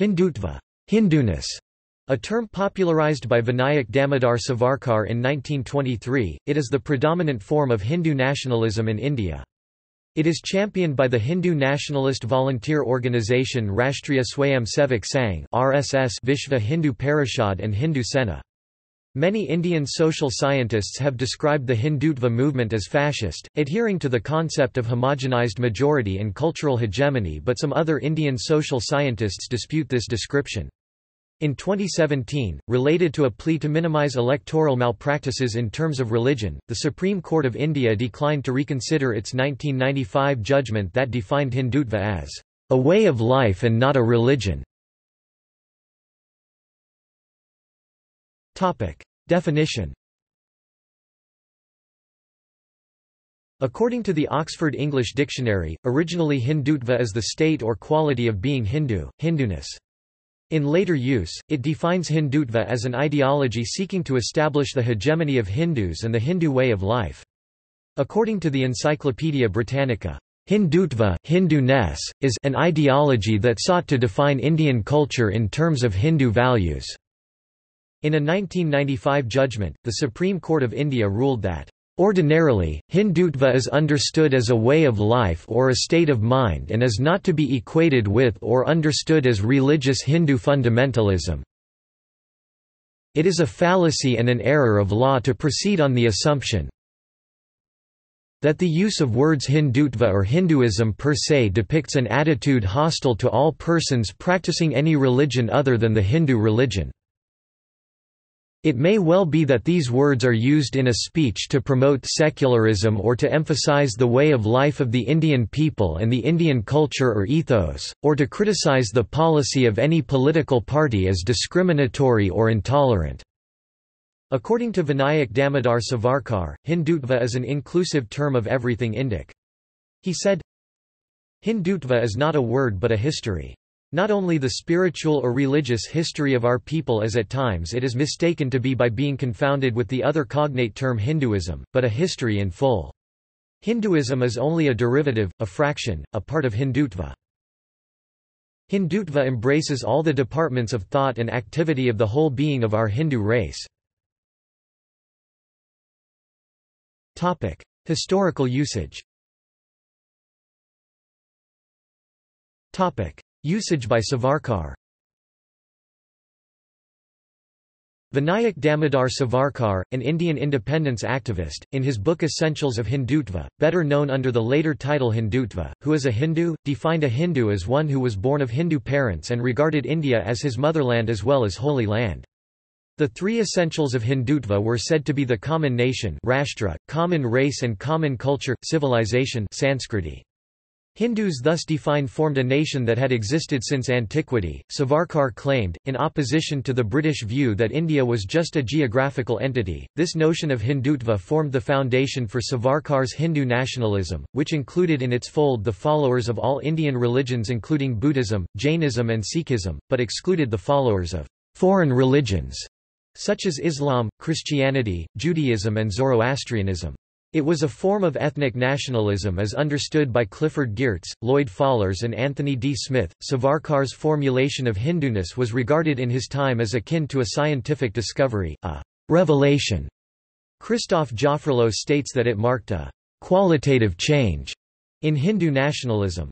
Hindutva, Hinduness, a term popularized by Vinayak Damodar Savarkar in 1923, it is the predominant form of Hindu nationalism in India. It is championed by the Hindu nationalist volunteer organization Rashtriya Swayamsevak Sangh (RSS), Vishva Hindu Parishad and Hindu Sena. Many Indian social scientists have described the Hindutva movement as fascist, adhering to the concept of homogenized majority and cultural hegemony, but some other Indian social scientists dispute this description. In 2017, related to a plea to minimize electoral malpractices in terms of religion, the Supreme Court of India declined to reconsider its 1995 judgment that defined Hindutva as a way of life and not a religion. Topic: Definition. According to the Oxford English Dictionary, originally Hindutva is the state or quality of being Hindu, Hinduness. In later use, it defines Hindutva as an ideology seeking to establish the hegemony of Hindus and the Hindu way of life. According to the Encyclopaedia Britannica, Hindutva, Hinduness, is an ideology that sought to define Indian culture in terms of Hindu values. In a 1995 judgment, the Supreme Court of India ruled that ordinarily, Hindutva is understood as a way of life or a state of mind and is not to be equated with or understood as religious Hindu fundamentalism. It is a fallacy and an error of law to proceed on the assumption that the use of words Hindutva or Hinduism per se depicts an attitude hostile to all persons practicing any religion other than the Hindu religion. It may well be that these words are used in a speech to promote secularism or to emphasize the way of life of the Indian people and the Indian culture or ethos, or to criticize the policy of any political party as discriminatory or intolerant. According to Vinayak Damodar Savarkar, Hindutva is an inclusive term of everything Indic. He said, "Hindutva is not a word but a history. Not only the spiritual or religious history of our people as at times it is mistaken to be by being confounded with the other cognate term Hinduism, but a history in full. Hinduism is only a derivative, a fraction, a part of Hindutva." Hindutva embraces all the departments of thought and activity of the whole being of our Hindu race. Topic: Historical usage. Topic: Usage by Savarkar. Vinayak Damodar Savarkar, an Indian independence activist, in his book Essentials of Hindutva, better known under the later title Hindutva, who is a Hindu, defined a Hindu as one who was born of Hindu parents and regarded India as his motherland as well as holy land. The three essentials of Hindutva were said to be the common nation (rashtra), common race and common culture, civilization (sanskriti). Hindus thus defined formed a nation that had existed since antiquity, Savarkar claimed, in opposition to the British view that India was just a geographical entity. This notion of Hindutva formed the foundation for Savarkar's Hindu nationalism, which included in its fold the followers of all Indian religions including Buddhism, Jainism and Sikhism, but excluded the followers of foreign religions such as Islam, Christianity, Judaism and Zoroastrianism. It was a form of ethnic nationalism as understood by Clifford Geertz, Lloyd Fallers and Anthony D. Smith. Savarkar's formulation of Hinduness was regarded in his time as akin to a scientific discovery, a revelation. Christophe Joffrelo states that it marked a qualitative change in Hindu nationalism.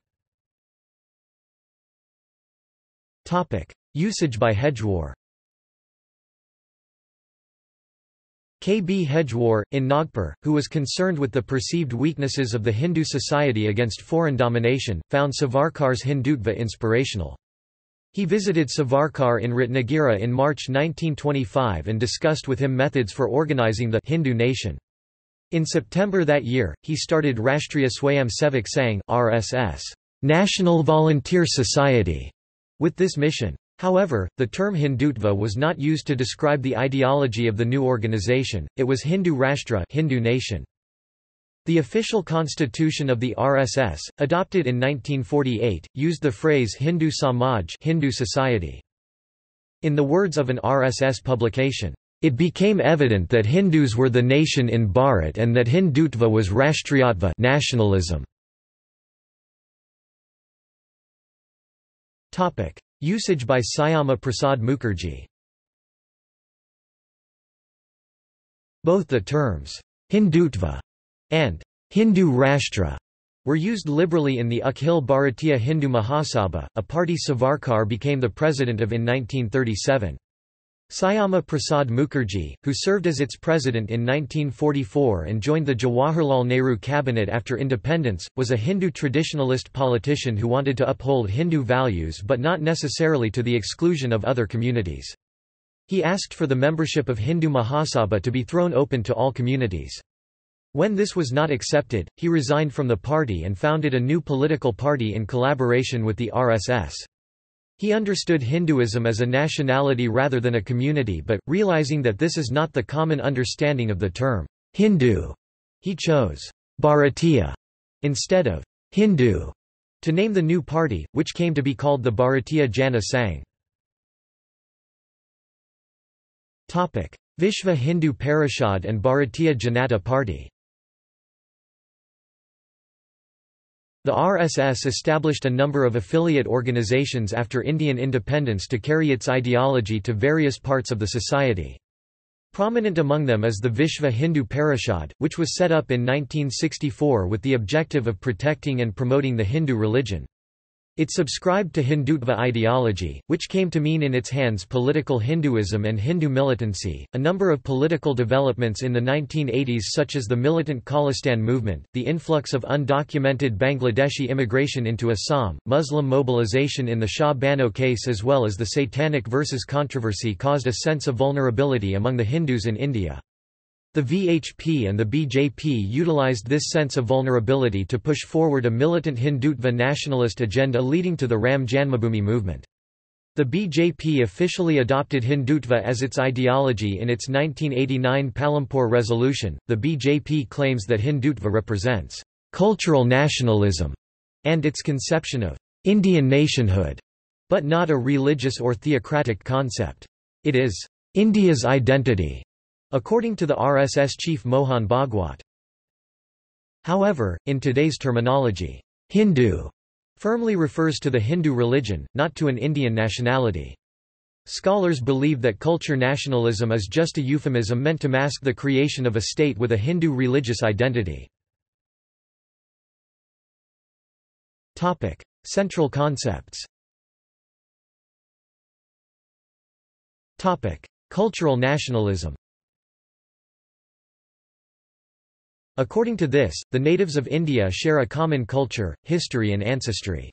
Topic: Usage by Hedgewar. K.B. Hedgewar, in Nagpur, who was concerned with the perceived weaknesses of the Hindu society against foreign domination, found Savarkar's Hindutva inspirational. He visited Savarkar in Ratnagiri in March 1925 and discussed with him methods for organizing the Hindu nation. In September that year, he started Rashtriya Swayamsevak Sangh (RSS), National Volunteer Society, with this mission. However, the term Hindutva was not used to describe the ideology of the new organization, it was Hindu Rashtra, Hindu nation. The official constitution of the RSS, adopted in 1948, used the phrase Hindu Samaj, Hindu society. In the words of an RSS publication, "It became evident that Hindus were the nation in Bharat and that Hindutva was Rashtriyatva, nationalism." Usage by Syama Prasad Mukherjee. Both the terms Hindutva and Hindu Rashtra were used liberally in the Akhil Bharatiya Hindu Mahasabha, a party Savarkar became the president of in 1937. Syama Prasad Mukherjee, who served as its president in 1944 and joined the Jawaharlal Nehru cabinet after independence, was a Hindu traditionalist politician who wanted to uphold Hindu values but not necessarily to the exclusion of other communities. He asked for the membership of Hindu Mahasabha to be thrown open to all communities. When this was not accepted, he resigned from the party and founded a new political party in collaboration with the RSS. He understood Hinduism as a nationality rather than a community, but, realizing that this is not the common understanding of the term Hindu, he chose Bharatiya instead of Hindu to name the new party, which came to be called the Bharatiya Jana Sangh. Vishva Hindu Parishad and Bharatiya Janata Party. The RSS established a number of affiliate organizations after Indian independence to carry its ideology to various parts of the society. Prominent among them is the Vishva Hindu Parishad, which was set up in 1964 with the objective of protecting and promoting the Hindu religion. It subscribed to Hindutva ideology, which came to mean in its hands political Hinduism and Hindu militancy. A number of political developments in the 1980s, such as the militant Khalistan movement, the influx of undocumented Bangladeshi immigration into Assam, Muslim mobilization in the Shah Bano case, as well as the Satanic Verses controversy, caused a sense of vulnerability among the Hindus in India. The VHP and the BJP utilized this sense of vulnerability to push forward a militant Hindutva nationalist agenda leading to the Ram Janmabhoomi movement. The BJP officially adopted Hindutva as its ideology in its 1989 Palampur resolution. The BJP claims that Hindutva represents cultural nationalism and its conception of Indian nationhood, but not a religious or theocratic concept. It is India's identity, according to the RSS chief Mohan Bhagwat. However, in today's terminology, Hindu firmly refers to the Hindu religion, not to an Indian nationality. Scholars believe that culture nationalism is just a euphemism meant to mask the creation of a state with a Hindu religious identity. Topic: Central concepts. Topic: Cultural nationalism. According to this, the natives of India share a common culture, history and ancestry.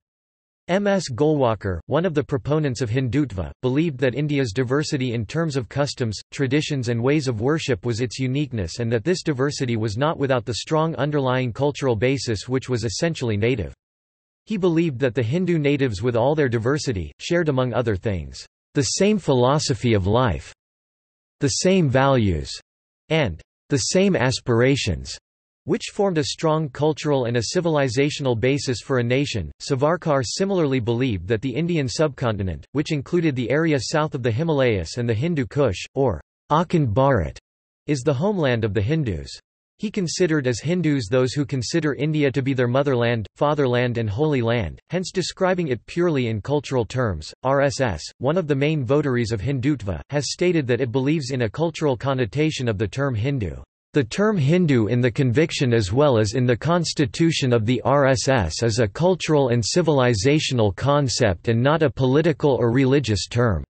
M.S. Golwalkar, one of the proponents of Hindutva, believed that India's diversity in terms of customs, traditions and ways of worship was its uniqueness, and that this diversity was not without the strong underlying cultural basis which was essentially native. He believed that the Hindu natives, with all their diversity, shared among other things, the same philosophy of life, the same values, and the same aspirations, which formed a strong cultural and a civilizational basis for a nation. Savarkar similarly believed that the Indian subcontinent, which included the area south of the Himalayas and the Hindu Kush, or Akhand Bharat, is the homeland of the Hindus. He considered as Hindus those who consider India to be their motherland, fatherland, and holy land, hence describing it purely in cultural terms. RSS, one of the main votaries of Hindutva, has stated that it believes in a cultural connotation of the term Hindu. The term Hindu in the conviction as well as in the constitution of the RSS is a cultural and civilizational concept and not a political or religious term.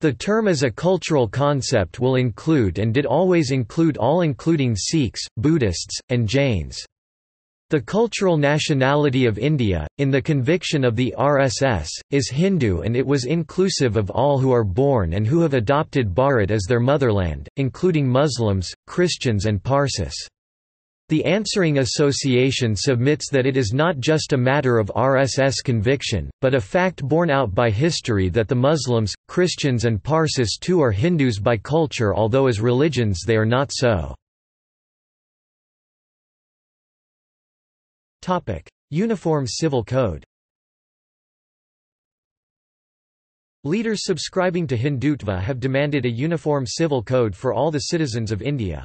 The term as a cultural concept will include and did always include all, including Sikhs, Buddhists, and Jains. The cultural nationality of India, in the conviction of the RSS, is Hindu, and it was inclusive of all who are born and who have adopted Bharat as their motherland, including Muslims, Christians and Parsis. The answering association submits that it is not just a matter of RSS conviction, but a fact borne out by history that the Muslims, Christians and Parsis too are Hindus by culture, although as religions they are not so. Uniform Civil Code. Leaders subscribing to Hindutva have demanded a uniform civil code for all the citizens of India.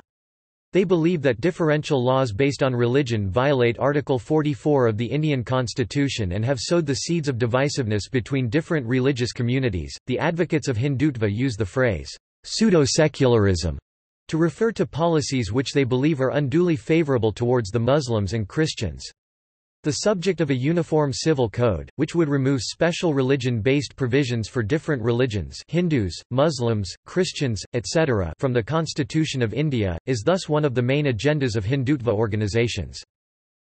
They believe that differential laws based on religion violate Article 44 of the Indian Constitution and have sowed the seeds of divisiveness between different religious communities. The advocates of Hindutva use the phrase pseudo-secularism to refer to policies which they believe are unduly favorable towards the Muslims and Christians. The subject of a uniform civil code, which would remove special religion-based provisions for different religions Hindus, Muslims, Christians, etc. from the Constitution of India, is thus one of the main agendas of Hindutva organizations.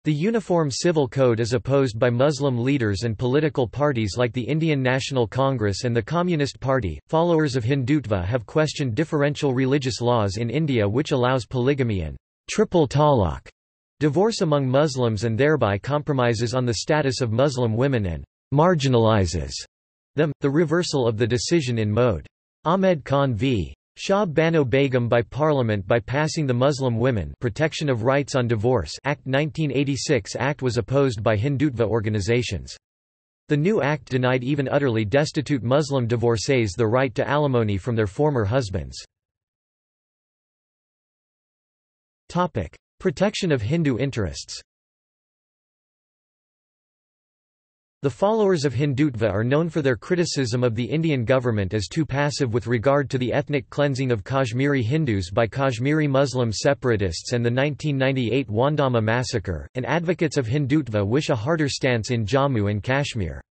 The Uniform Civil Code is opposed by Muslim leaders and political parties like the Indian National Congress and the Communist Party. Followers of Hindutva have questioned differential religious laws in India, which allows polygamy and triple talaq divorce among Muslims and thereby compromises on the status of Muslim women and marginalizes them. The reversal of the decision in Mohd. Ahmed Khan v. Shah Bano Begum by Parliament by passing the Muslim Women Protection of Rights on Divorce Act 1986 Act was opposed by Hindutva organizations. The new act denied even utterly destitute Muslim divorcees the right to alimony from their former husbands. Topic: Protection of Hindu interests. The followers of Hindutva are known for their criticism of the Indian government as too passive with regard to the ethnic cleansing of Kashmiri Hindus by Kashmiri Muslim separatists and the 1998 Wandama massacre, and advocates of Hindutva wish a harder stance in Jammu and Kashmir.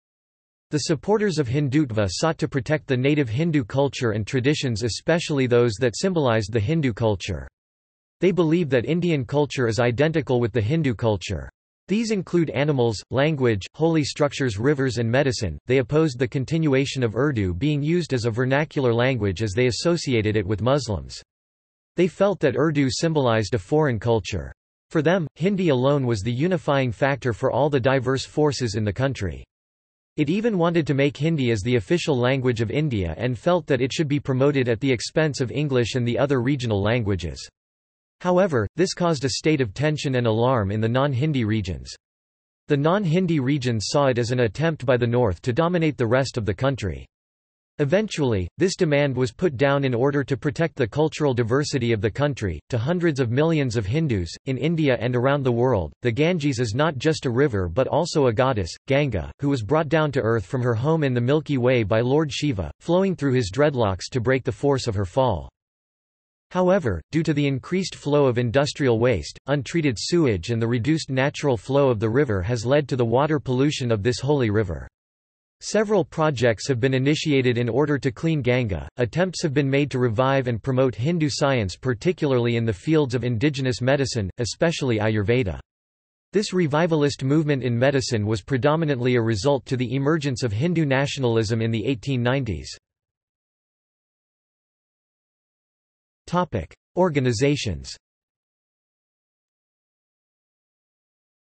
The supporters of Hindutva sought to protect the native Hindu culture and traditions, especially those that symbolized the Hindu culture. They believe that Indian culture is identical with the Hindu culture. These include animals, language, holy structures, rivers, and medicine. They opposed the continuation of Urdu being used as a vernacular language as they associated it with Muslims. They felt that Urdu symbolized a foreign culture. For them, Hindi alone was the unifying factor for all the diverse forces in the country. It even wanted to make Hindi as the official language of India and felt that it should be promoted at the expense of English and the other regional languages. However, this caused a state of tension and alarm in the non-Hindi regions. The non-Hindi regions saw it as an attempt by the North to dominate the rest of the country. Eventually, this demand was put down in order to protect the cultural diversity of the country. To hundreds of millions of Hindus, in India and around the world, the Ganges is not just a river but also a goddess, Ganga, who was brought down to earth from her home in the Milky Way by Lord Shiva, flowing through his dreadlocks to break the force of her fall. However, due to the increased flow of industrial waste, untreated sewage and the reduced natural flow of the river has led to the water pollution of this holy river. Several projects have been initiated in order to clean Ganga. Attempts have been made to revive and promote Hindu science, particularly in the fields of indigenous medicine, especially Ayurveda. This revivalist movement in medicine was predominantly a result to the emergence of Hindu nationalism in the 1890s. Topic: Organizations.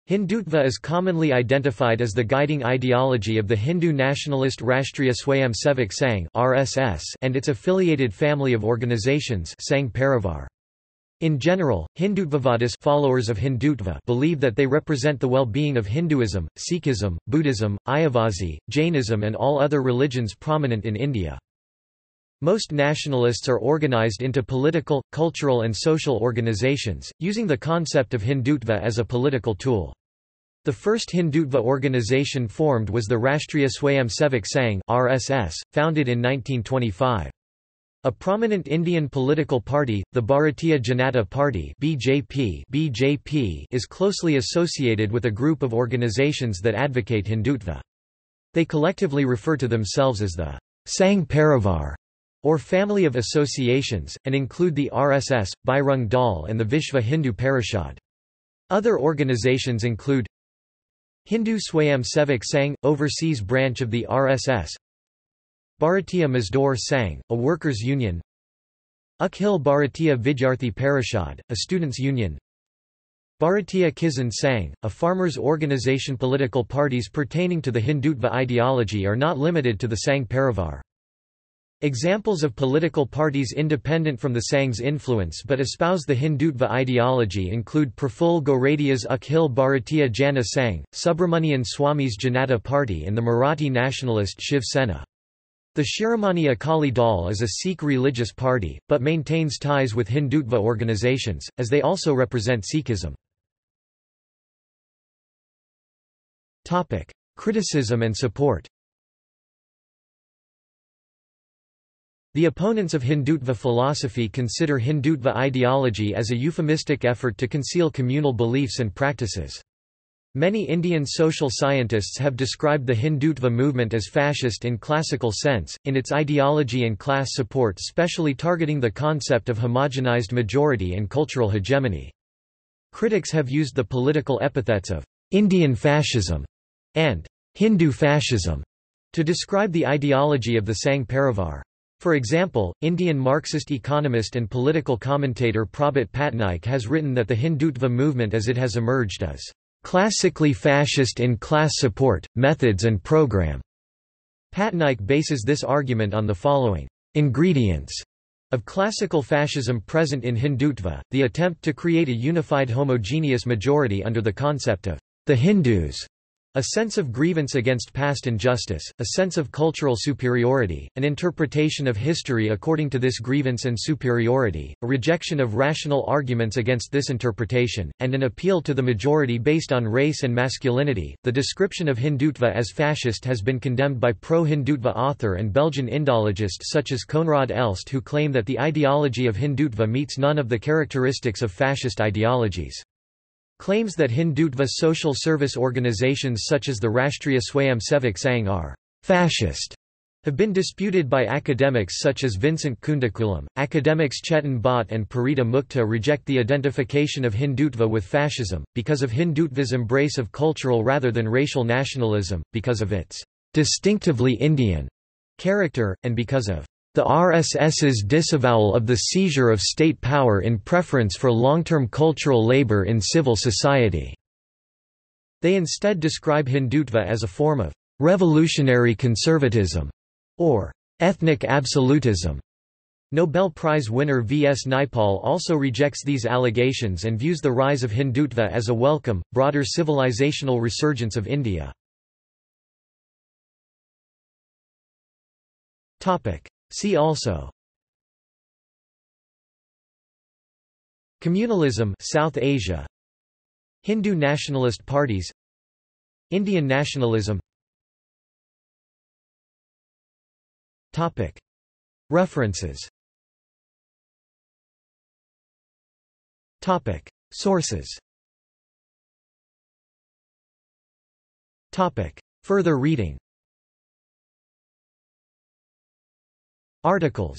Hindutva is commonly identified as the guiding ideology of the Hindu nationalist Rashtriya Swayamsevak Sangh (RSS) and its affiliated family of organizations, Sangh Parivar. In general, Hindutvavadis followers of Hindutva believe that they represent the well-being of Hinduism, Sikhism, Buddhism, Ayyavazi, Jainism, and all other religions prominent in India. Most nationalists are organized into political, cultural and social organizations, using the concept of Hindutva as a political tool. The first Hindutva organization formed was the Rashtriya Swayamsevak Sangh (RSS), founded in 1925. A prominent Indian political party, the Bharatiya Janata Party (BJP), is closely associated with a group of organizations that advocate Hindutva. They collectively refer to themselves as the Sangh Parivar, or family of associations, and include the RSS, Bhairung Dal and the Vishva Hindu Parishad. Other organizations include Hindu Swayam Sevak Sangh, overseas branch of the RSS, Bharatiya Mazdoor Sangh, a workers' union, Akhil Bharatiya Vidyarthi Parishad, a students' union, Bharatiya Kisan Sangh, a farmers' organization. Political parties pertaining to the Hindutva ideology are not limited to the Sangh Parivar. Examples of political parties independent from the Sangh's influence but espouse the Hindutva ideology include Praful Goradia's Akhil Bharatiya Jana Sangh, Subramanian Swamy's Janata Party and the Marathi nationalist Shiv Sena. The Shiromani Akali Dal is a Sikh religious party, but maintains ties with Hindutva organizations, as they also represent Sikhism. Criticism and support. The opponents of Hindutva philosophy consider Hindutva ideology as a euphemistic effort to conceal communal beliefs and practices. Many Indian social scientists have described the Hindutva movement as fascist in classical sense, in its ideology and class support specially targeting the concept of homogenized majority and cultural hegemony. Critics have used the political epithets of Indian fascism and Hindu fascism to describe the ideology of the Sangh Parivar. For example, Indian Marxist economist and political commentator Prabhat Patnaik has written that the Hindutva movement as it has emerged is classically fascist in class support, methods and program. Patnaik bases this argument on the following ingredients of classical fascism present in Hindutva: the attempt to create a unified homogeneous majority under the concept of the Hindus, a sense of grievance against past injustice, a sense of cultural superiority, an interpretation of history according to this grievance and superiority, a rejection of rational arguments against this interpretation, and an appeal to the majority based on race and masculinity. The description of Hindutva as fascist has been condemned by pro-Hindutva author and Belgian Indologists such as Konrad Elst, who claim that the ideology of Hindutva meets none of the characteristics of fascist ideologies. Claims that Hindutva social service organizations such as the Rashtriya Swayamsevak Sangh are «fascist» have been disputed by academics such as Vincent Kundakulam. Academics Chetan Bhatt and Parita Mukta reject the identification of Hindutva with fascism, because of Hindutva's embrace of cultural rather than racial nationalism, because of its «distinctively Indian» character, and because of the RSS's disavowal of the seizure of state power in preference for long-term cultural labor in civil society. They instead describe Hindutva as a form of revolutionary conservatism or ethnic absolutism. Nobel Prize winner V.S. Naipaul also rejects these allegations and views the rise of Hindutva as a welcome, broader civilizational resurgence of India. See also: Communalism, South Asia, Hindu nationalist parties, Indian nationalism. Topic. References. Topic. Sources. Topic. Further reading. Articles.